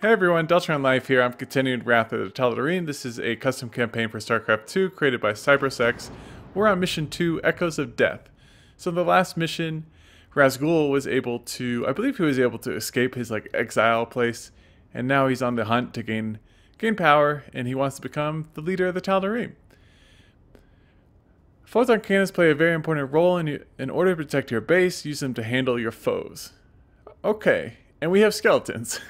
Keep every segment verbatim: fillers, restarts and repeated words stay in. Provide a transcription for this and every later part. Hey everyone, Deltron Life here. I'm continuing Wrath of the Tal'darim. This is a custom campaign for StarCraft two created by CybrosX. We're on Mission two, Echoes of Death. So the last mission, Ras'Gul was able to, I believe he was able to escape his like exile place, and now he's on the hunt to gain, gain power, and he wants to become the leader of the Tal'darim. Photon Cannons play a very important role in, in order to protect your base. Use them to handle your foes. Okay. And we have skeletons.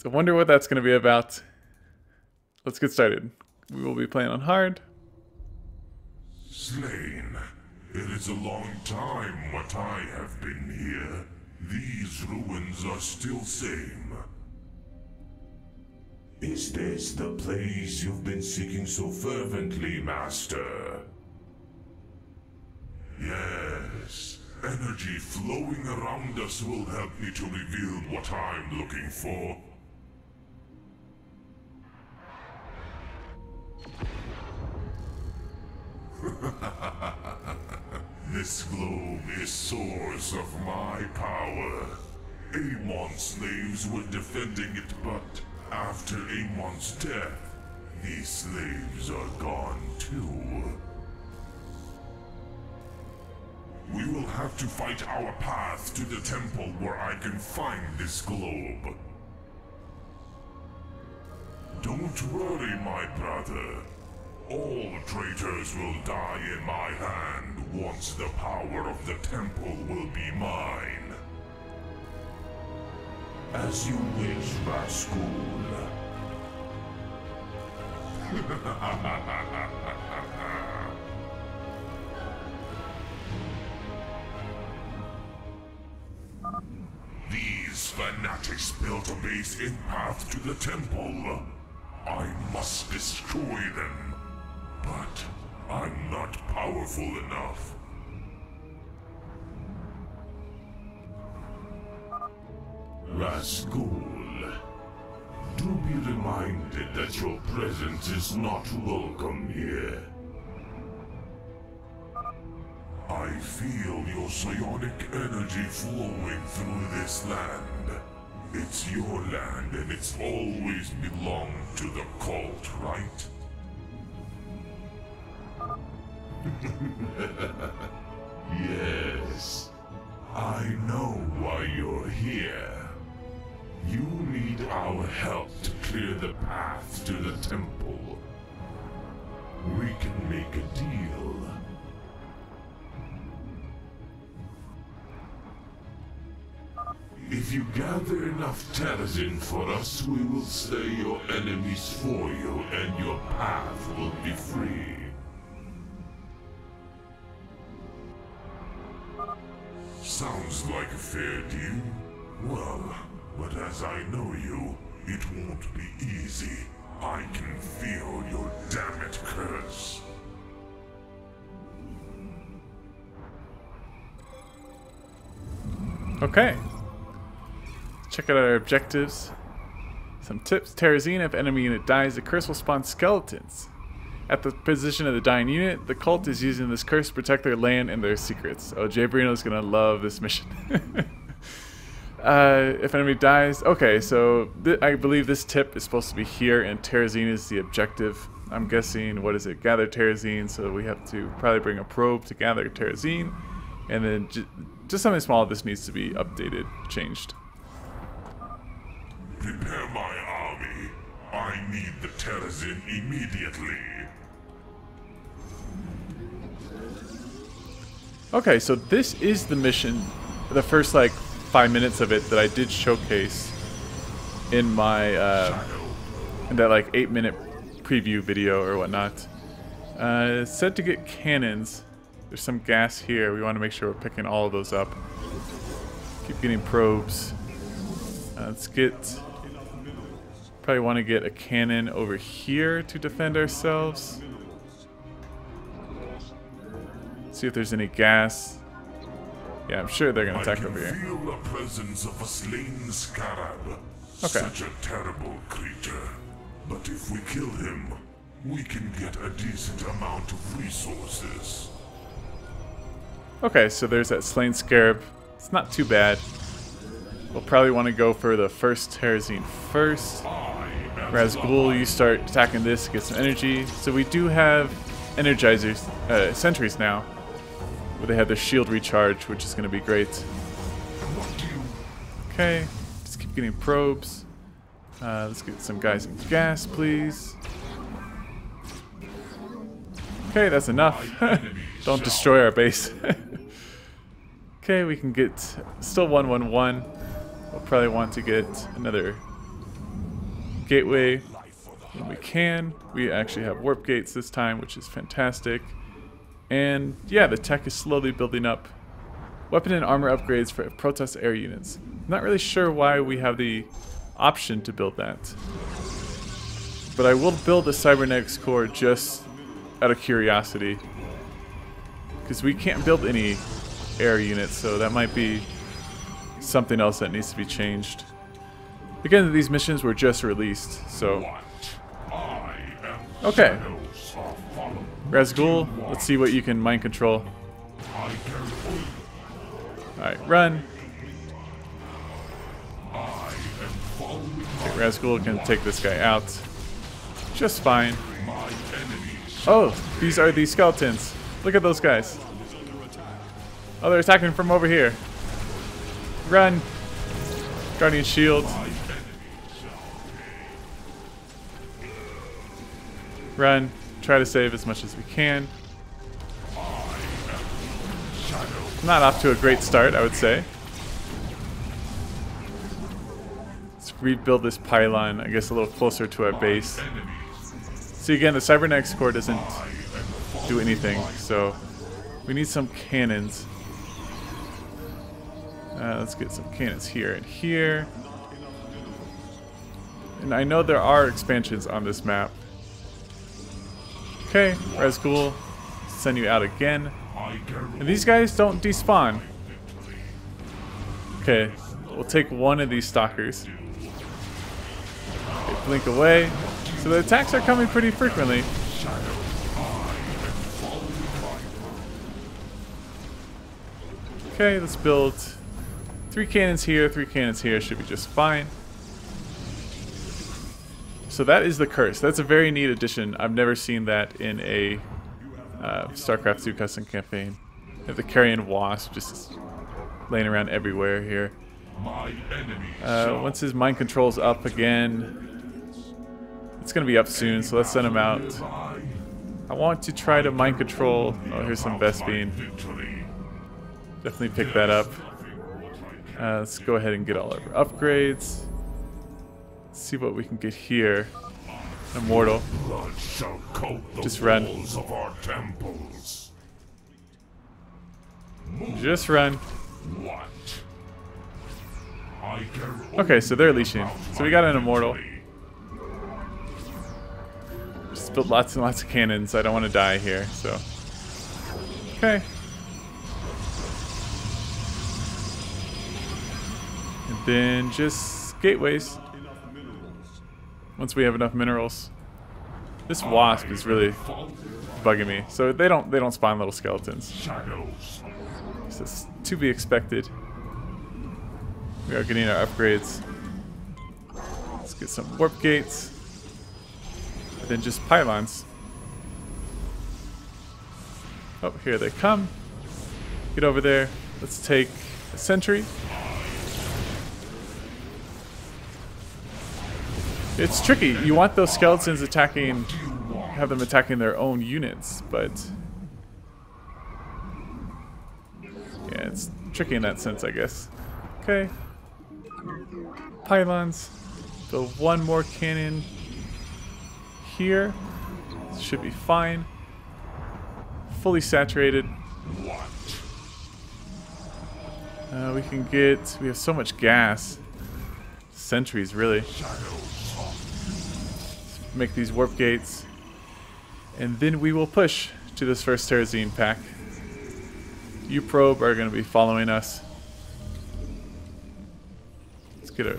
So I wonder what that's going to be about. Let's get started. We will be playing on hard. Slain. It is a long time what I have been here. These ruins are still same. Is this the place you've been seeking so fervently, Master? Yes. Energy flowing around us will help me to reveal what I'm looking for. This globe is source of my power. Amon slaves were defending it, but after Amon's death, these slaves are gone too. We will have to fight our path to the temple where I can find this globe. Don't worry, my brother. All traitors will die in my hand once the power of the temple will be mine. As you wish, Ras'Gul. These fanatics built a base in path to the temple. I must destroy them, but I'm not powerful enough. Ras'Gul, do be reminded that your presence is not welcome here. I feel your psionic energy flowing through this land. It's your land and it's always belonged to the cult, right? Yes. I know why you're here. You need our help to clear the path to the temple. We can make a deal. If you gather enough Terrazine for us, we will slay your enemies for you, and your path will be free. Sounds like a fair deal. Well, but as I know you, it won't be easy. I can feel your damned curse. Okay. Check out our objectives. Some tips. Terrazine, if enemy unit dies, the curse will spawn skeletons. At the position of the dying unit, the cult is using this curse to protect their land and their secrets. Oh, Jay Brino is going to love this mission. uh, if enemy dies... Okay, so I believe this tip is supposed to be here, and Terrazine is the objective. I'm guessing, what is it? Gather Terrazine, so we have to probably bring a probe to gather Terrazine. And then ju just something small, this needs to be updated, changed. Prepare my army. I need the Terrazine immediately. Okay, so this is the mission, the first like five minutes of it that I did showcase in my uh, in that like eight minute preview video or whatnot. Uh, it's said to get cannons. There's some gas here. We want to make sure we're picking all of those up. Keep getting probes. Uh, let's get. Probably want to get a cannon over here to defend ourselves. See if there's any gas. Yeah, I'm sure they're going to attack over here. I can feel the presence of a slain scarab. Okay. Such a terrible creature. But if we kill him, we can get a decent amount of resources. Okay, so there's that slain scarab. It's not too bad. We'll probably want to go for the first Terrazine first. Ras'Gul, you start attacking this, get some energy. So we do have energizers, uh, sentries now, where they have their shield recharge, which is going to be great. Okay, just keep getting probes. Uh, let's get some guys in gas, please. Okay, that's enough. Don't destroy our base. Okay, we can get still one one one. We'll probably want to get another gateway when we can. We actually have warp gates this time, which is fantastic. And yeah, the tech is slowly building up. Weapon and armor upgrades for Protoss air units. Not really sure why we have the option to build that. But I will build a Cybernetics Core just out of curiosity. Because we can't build any air units, so that might be something else that needs to be changed. Again, these missions were just released, so... Okay. Ras'Gul, let's see what you can mind control. Alright, run. Okay, Ras'Gul can take this guy out just fine. Oh, these are the skeletons. Look at those guys. Oh, they're attacking from over here. Run. Guardian Shield. Run. Try to save as much as we can. Not off to a great start, I would say. Let's rebuild this pylon, I guess, a little closer to our base. See, again, the Cybernetics Core doesn't do anything, so we need some cannons. Uh, let's get some cannons here and here. And I know there are expansions on this map. Okay, Ras'Gul, send you out again. And these guys don't despawn. Okay, we'll take one of these stalkers. They blink away. So the attacks are coming pretty frequently. Okay, let's build three cannons here, three cannons here, should be just fine. So that is the curse. That's a very neat addition. I've never seen that in a uh, StarCraft two custom campaign. We have the carrion wasp just laying around everywhere here. Uh, once his mind control's up again, it's going to be up soon, so let's send him out. I want to try to mind control. Oh, here's some Vespene. Definitely pick that up. Uh, let's go ahead and get all of our upgrades. Let's see what we can get here. Immortal. Just run. Just run. Okay, so they're leashing. So we got an Immortal. Just built lots and lots of cannons. I don't want to die here, so. Okay. Then just gateways. Once we have enough minerals. This wasp is really bugging me. So they don't they don't spawn little skeletons. So it's to be expected. We are getting our upgrades. Let's get some warp gates. And then just pylons. Oh, here they come. Get over there. Let's take a sentry. It's tricky. You want those skeletons attacking, have them attacking their own units, but yeah, it's tricky in that sense, I guess. Okay. Pylons. Build one more cannon here. Should be fine. Fully saturated. Uh, we can get. We have so much gas. Sentries, really. Make these warp gates, and then we will push to this first Terrazine pack. You probe are going to be following us. Let's get a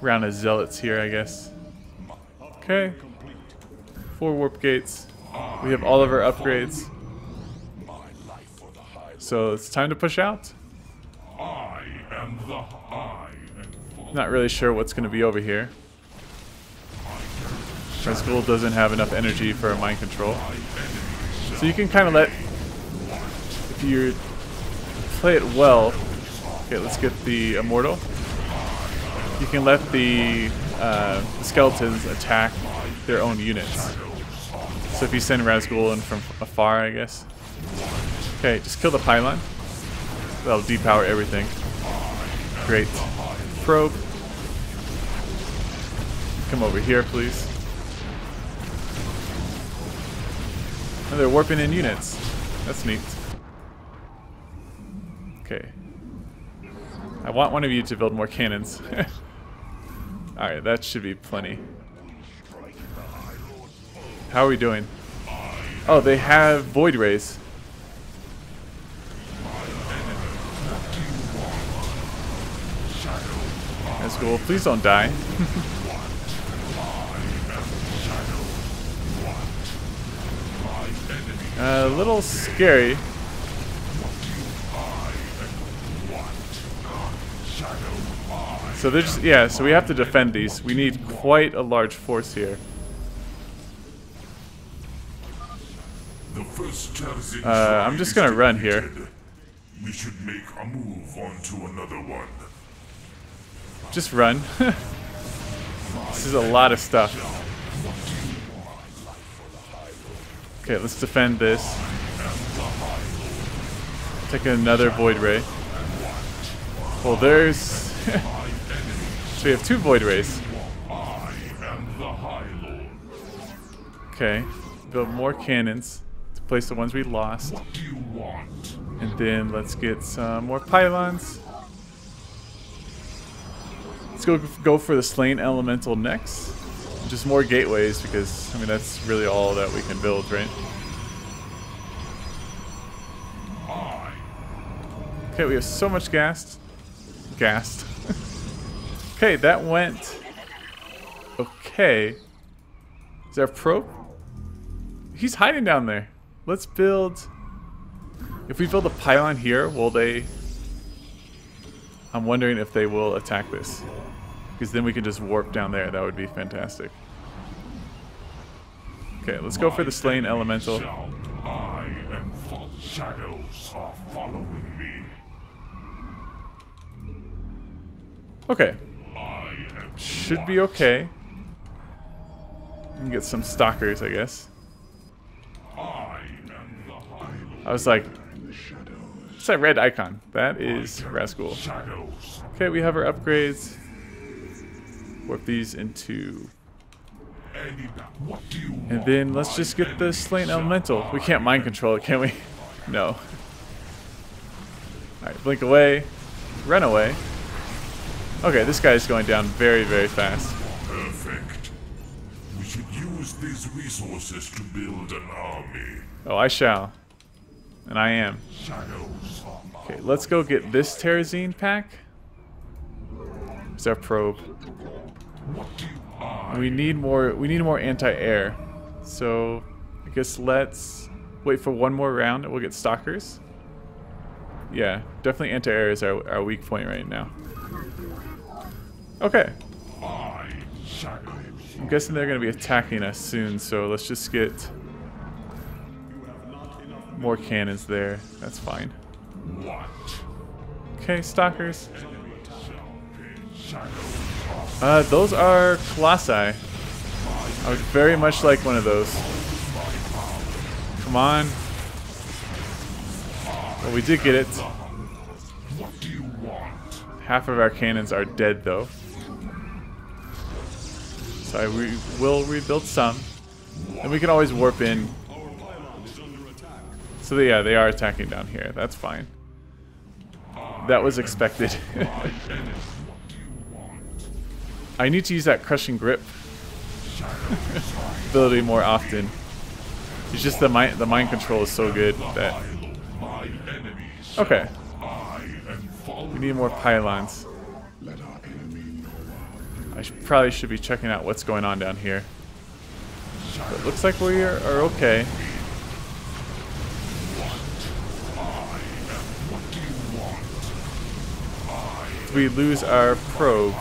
round of zealots here, I guess. Okay, four warp gates. We have all of our upgrades, so it's time to push out. I am Not really sure what's going to be over here. Ras'Gul doesn't have enough energy for mind control. So you can kind of let... If you play it well... Okay, let's get the Immortal. You can let the, uh, the skeletons attack their own units. So if you send Ras'Gul in from afar, I guess. Okay, just kill the pylon. That'll depower everything. Great. Probe. Come over here, please. And they're warping in units. That's neat. Okay. I want one of you to build more cannons. Alright, that should be plenty. How are we doing? Oh, they have Void Rays. That's cool. Please don't die. A little scary. So there's, yeah, so we have to defend these. We need quite a large force here. Uh, I'm just gonna run here. We should make a move onto another one. Just run. This is a lot of stuff. Okay, let's defend this. Take another Void Ray. Well, there's... So we have two Void Rays. Okay, build more cannons to place the ones we lost. And then let's get some more pylons. Let's go, go for the slain elemental next. Just more gateways, because I mean that's really all that we can build, right? Okay, we have so much gas. Gas. Okay, that went okay. Is there a probe? He's hiding down there. Let's build. If we build a pylon here, will they? I'm wondering if they will attack this. Because then we can just warp down there. That would be fantastic. Okay, let's go for the slain elemental. Okay. Should be okay. We can get some stalkers, I guess. I was like... It's that red icon. That is Ras'Gul. Okay, we have our upgrades. Warp these into... And then let's just get the slain elemental. We can't mind control it, can we? No. Alright, blink away. Run away. Okay, this guy is going down very, very fast. Perfect. We should use these resources to build an army. Oh, I shall. And I am. Okay, let's go get this Terrazine pack. It's our probe. We need more. We need more anti-air. So I guess let's wait for one more round, and we'll get stalkers. Yeah, definitely anti-air is our, our weak point right now. Okay. I'm guessing they're going to be attacking us soon. So let's just get more cannons there. That's fine. Okay, stalkers. Uh, those are Colossi. I would very much like one of those. Come on. Well, we did get it. Half of our cannons are dead, though. So I re will rebuild some. And we can always warp in. So they, yeah, they are attacking down here. That's fine. That was expected. I need to use that crushing grip ability more often. It's just the mind, the mind control is so good that... Okay. We need more pylons. I should, probably should be checking out what's going on down here. But it looks like we are, are okay. we lose our probe.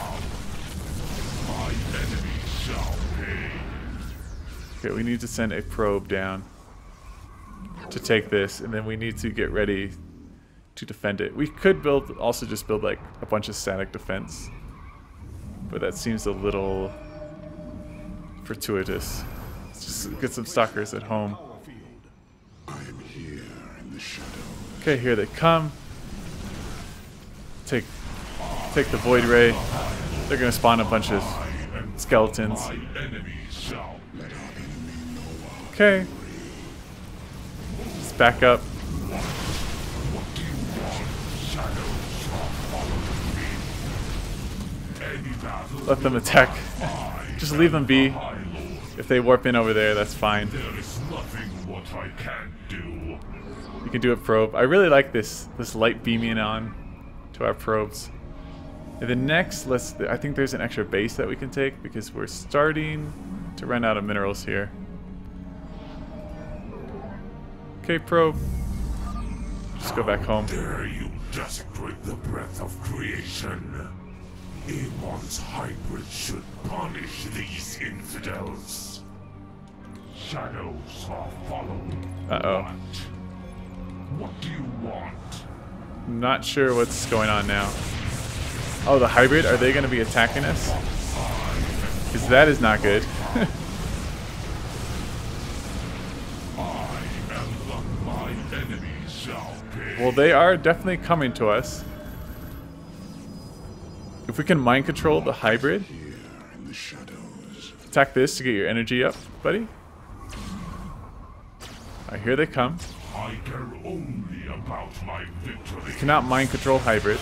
Okay, we need to send a probe down to take this, and then we need to get ready to defend it. We could build, also just build like a bunch of static defense, but that seems a little fortuitous. Let's just get some stalkers at home. Okay, here they come. Take, take the Void Ray. They're gonna spawn a bunch of skeletons. Okay. Let's back up. Let them attack. Just leave them be. If they warp in over there, that's fine. You can do a probe. I really like this this light beaming on to our probes. And then next, let's. I think there's an extra base that we can take because we're starting to run out of minerals here. Okay, probe. Just go back home. How dare you desecrate the breath of creation? Amon's hybrid should punish these infidels. Shadows are following. Uh oh. What? What do you want? I'm not sure what's going on now. Oh, the hybrid? Are they going to be attacking us? Because that is not good. Well, they are definitely coming to us. If we can mind control the hybrid, attack this to get your energy up, buddy. Alright, here they come. I care only about my victory. You cannot mind control hybrid.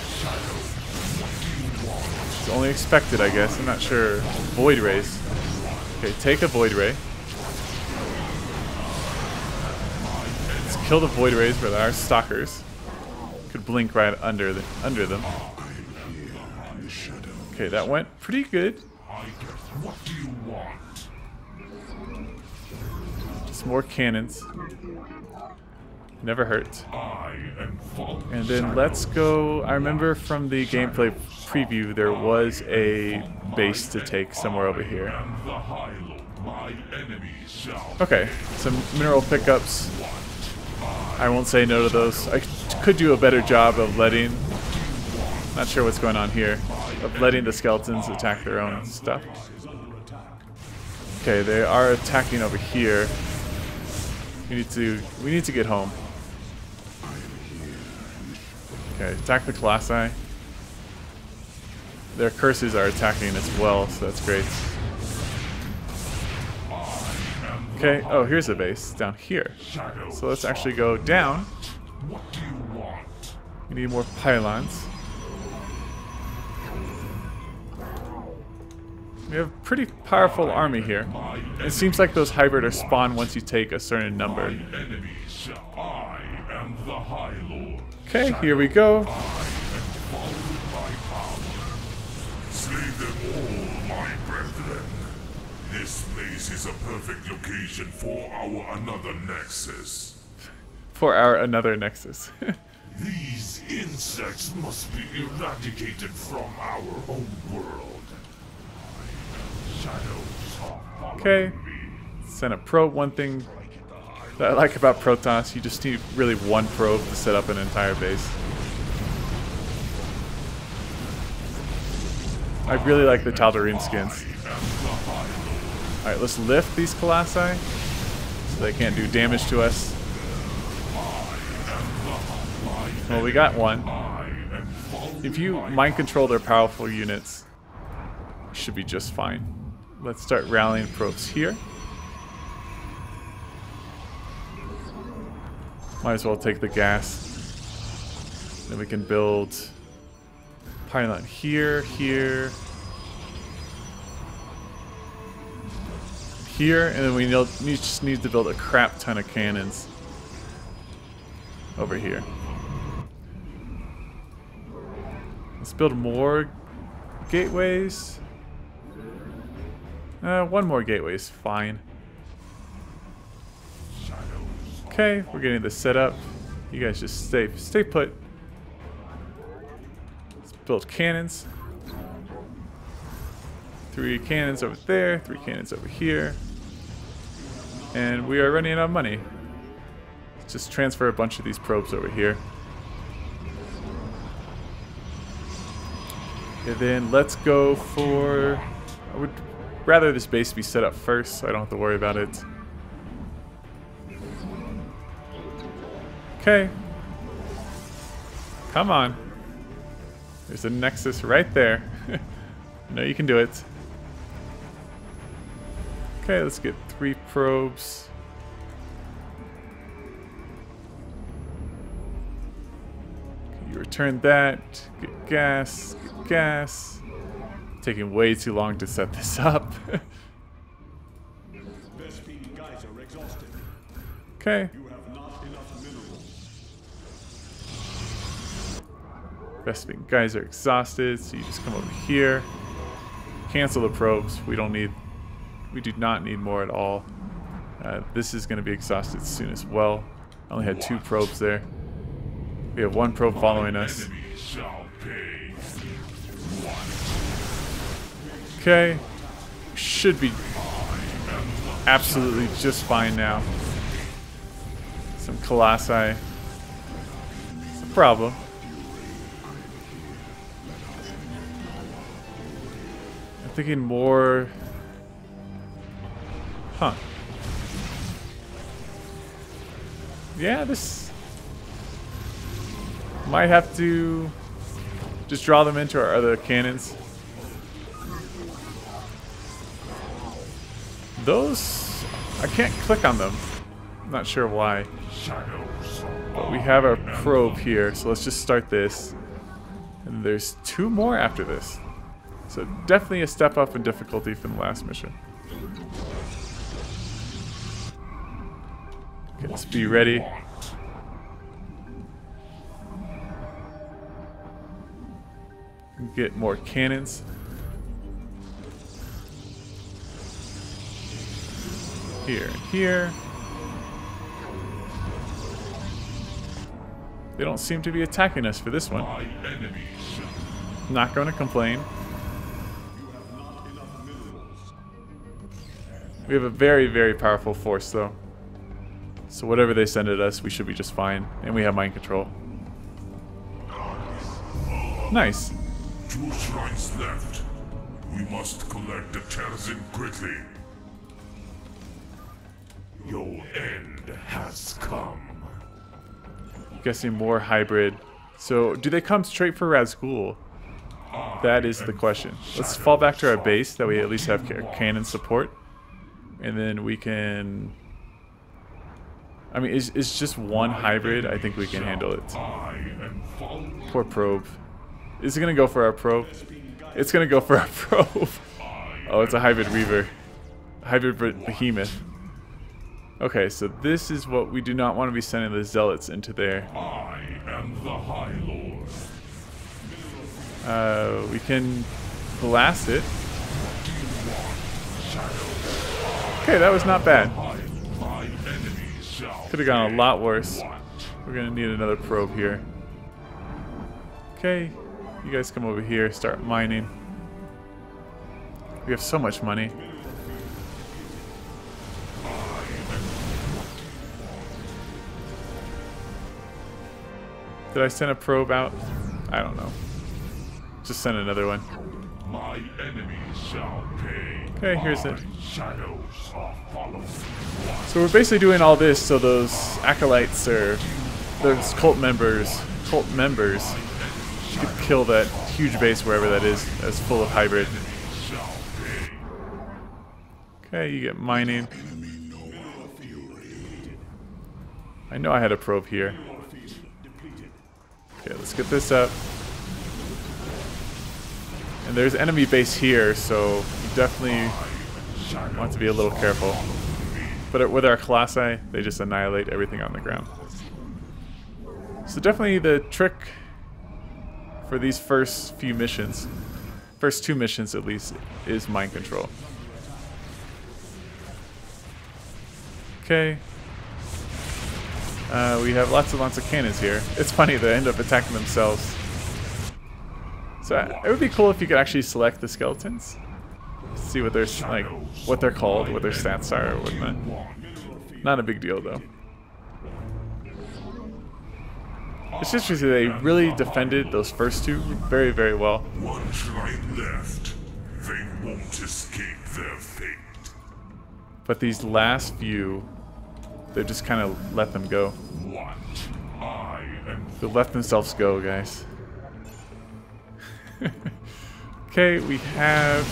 It's only expected, I guess. I'm not sure. Void rays. Okay, take a void ray. Let's kill the void rays with our stalkers. Could blink right under the under them. Okay, that went pretty good. What do you want? Just more cannons. Never hurt. And then let's go. I remember from the gameplay preview there was a base to take somewhere over here. Okay, some mineral pickups. I won't say no to those. I could do a better job of letting. Not sure what's going on here. Of letting the skeletons attack their own stuff. Okay, they are attacking over here. We need to we need to get home. Okay, attack the Colossi. Their curses are attacking as well, so that's great. Okay, oh here's a base down here. So let's actually go down. We need more pylons. We have a pretty powerful army here. It seems like those hybrid are spawned once you take a certain number. Okay, here we go. This place is a perfect location for our another nexus. For our another nexus. These insects must be eradicated from our own world. Okay, send a probe. One thing that I like about Protoss, you just need really one probe to set up an entire base. I really like the Tal'darim skins. Alright, let's lift these Colossi so they can't do damage to us. Well, we got one. If you mind control their powerful units, it should be just fine. Let's start rallying probes here. Might as well take the gas. Then we can build pylon here, here, here, and then we just need to build a crap ton of cannons over here. Let's build more gateways. Uh, one more gateway is fine. Okay, we're getting this set up. You guys just stay, stay put. Let's build cannons. Three cannons over there, three cannons over here. And we are running out of money. Let's just transfer a bunch of these probes over here. And then let's go for... I would rather this base be set up first, so I don't have to worry about it. Okay. Come on. There's a Nexus right there. No, you can do it. Okay, let's get three probes. Okay, you return that. Get gas. Get gas. Taking way too long to set this up. Okay. Vespene guys are exhausted, so you just come over here. Cancel the probes. We don't need... We do not need more at all. Uh, this is going to be exhausted soon as well. I only had two probes there. We have one probe following us. Okay. Should be absolutely just fine now. Some Colossi. It's a problem. I'm thinking more... Huh. Yeah, this... Might have to... Just draw them into our other cannons. Those... I can't click on them. I'm not sure why. But we have our probe here, so let's just start this. And there's two more after this. So definitely a step up in difficulty from the last mission. Okay, let's be ready. Get more cannons. Here and here. They don't seem to be attacking us for this one. Not going to complain. We have a very, very powerful force, though. So whatever they send at us, we should be just fine. And we have mind control. Nice. Two shrines left. We must collect the Terrazine quickly. Your end has come. I'm guessing more hybrid. So do they come straight for Ras'Gul? That is the question. Let's fall back to our base. That way at least have cannon support. And then we can... I mean, it's, it's just one hybrid. I think we can handle it. Poor probe. Is it going to go for our probe? It's going to go for our probe. Oh, it's a Hybrid Weaver. Hybrid Behemoth. Okay, so this is what we do not want to be sending the Zealots into there. Uh, we can blast it. Okay, that was not bad. Could have gone a lot worse. We're gonna need another probe here. Okay, you guys come over here, start mining. We have so much money. Did I send a probe out? I don't know. Just send another one. My enemies shall pay. Okay, here's it. So we're basically doing all this so those acolytes or those cult members, cult members, could kill that huge base wherever that is, that's full of hybrid. Okay, you get mining. I know I had a probe here. Okay, let's get this up. And there's enemy base here, so you definitely want to be a little careful. But with our Colossi, they just annihilate everything on the ground. So definitely the trick for these first few missions, first two missions at least, is mind control. Okay. Uh, we have lots and lots of cannons here. It's funny, they end up attacking themselves. So it would be cool if you could actually select the skeletons, see what they're like, what they're called, what their stats are, wouldn't it? Not a big deal though. It's just because they really defended those first two very, very well. One tribe left. They won't escape their fate. But these last few, they've just kind of let them go. What? I am. They let themselves go, guys. Okay, we have.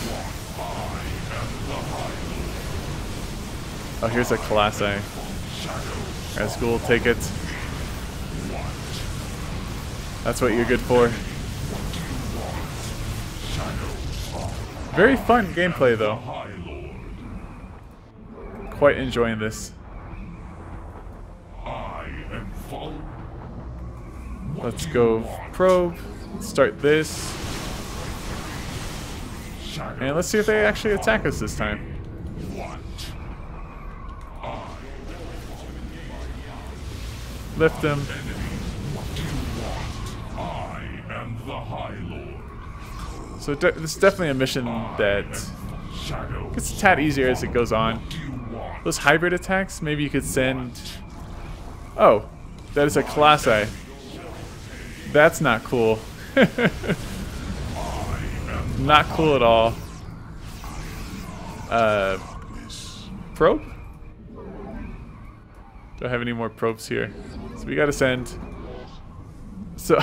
Oh, here's a Colossi. Ras'Gul, take it. That's what you're good for. Very fun gameplay, though. Quite enjoying this. Let's go probe. Start this. And let's see if they actually attack us this time. Lift them. So de this is definitely a mission that gets a tad easier as it goes on. Those hybrid attacks, maybe you could send... Oh, that is a Colossi. That's not cool. Not cool at all. Uh, probe? Do I have any more probes here? So we gotta send... So...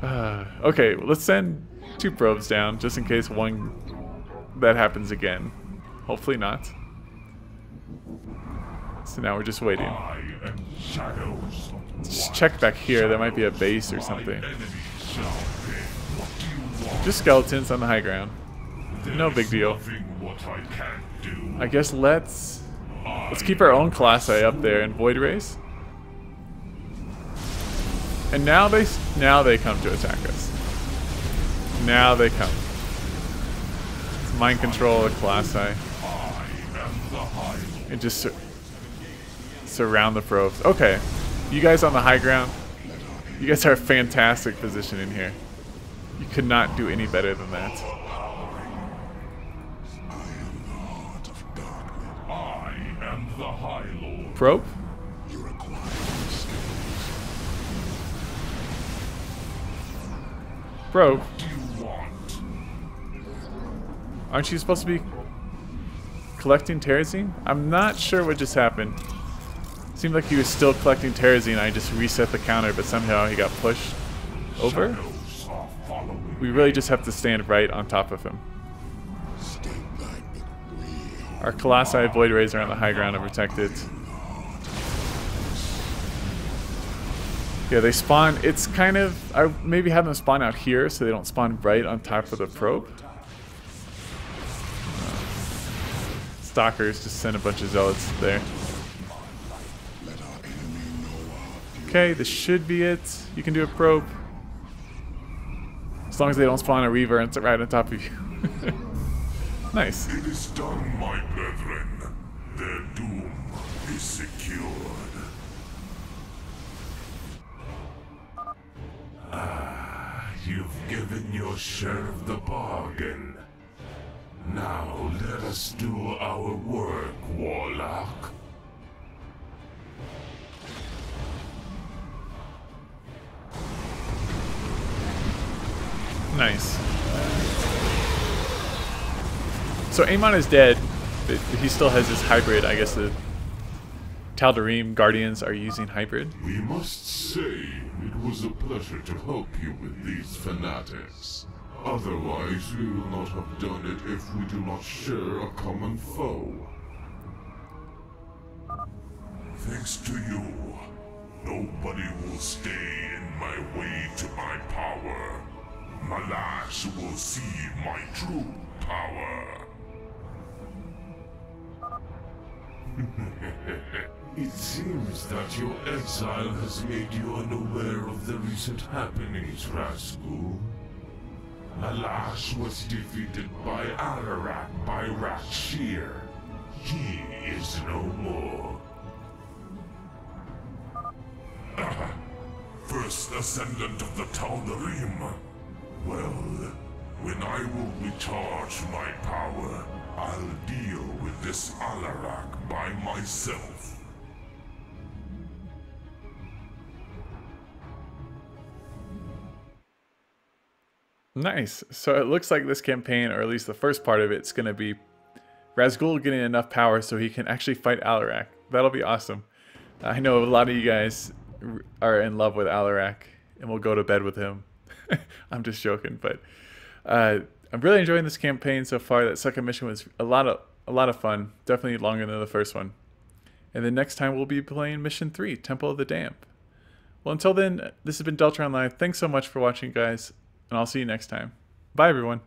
Uh, okay, well, let's send two probes down, just in case one that happens again. Hopefully not. So now we're just waiting. Let's check back here, there might be a base or something. Just skeletons on the high ground. No big deal. I guess let's... Let's keep our own Colossi up there in Void Rays. And now they now they come to attack us. Now they come. It's mind control of Colossi. And just sur surround the probes. Okay, you guys on the high ground. You guys are a fantastic position in here. You could not do any better than that. Probe? Bro, aren't you supposed to be collecting Terrazine? I'm not sure what just happened. Seemed like he was still collecting Terrazine. I just reset the counter, but somehow he got pushed over. We really just have to stand right on top of him. Our Colossi Void Rays are on the high ground and protected. Yeah, they spawn, it's kind of, I maybe have them spawn out here so they don't spawn right on top of the probe. Uh, stalkers just send a bunch of zealots there. Okay, this should be it. You can do a probe. As long as they don't spawn a Reaver right on top of you. Nice. It is done, my brethren. Their doom is secured. Ah, you've given your share of the bargain. Now let us do our work, Warlock. Nice. So Amon is dead, but he still has his hybrid. I guess the Tal'darim Guardians are using hybrid. We must say it was a pleasure to help you with these fanatics. Otherwise, we will not have done it if we do not share a common foe. Thanks to you, nobody will stay in my way to my power. Mal'ash will see my true power. It seems that your exile has made you unaware of the recent happenings, Ras'Gul. Mal'ash was defeated by Alarak by Rak'Shir. He is no more. Ah, First Ascendant of the Tal'darim. Well, when I will recharge my power, I'll deal with this Alarak by myself. Nice. So it looks like this campaign, or at least the first part of it, is going to be Ras'Gul getting enough power so he can actually fight Alarak. That'll be awesome. I know a lot of you guys are in love with Alarak and will go to bed with him. I'm just joking, but uh, I'm really enjoying this campaign so far. That second mission was a lot of a lot of fun. Definitely longer than the first one. And then next time we'll be playing mission three, Temple of the Damp. Well, until then, this has been Deltron Live. Thanks so much for watching, guys. And I'll see you next time. Bye, everyone.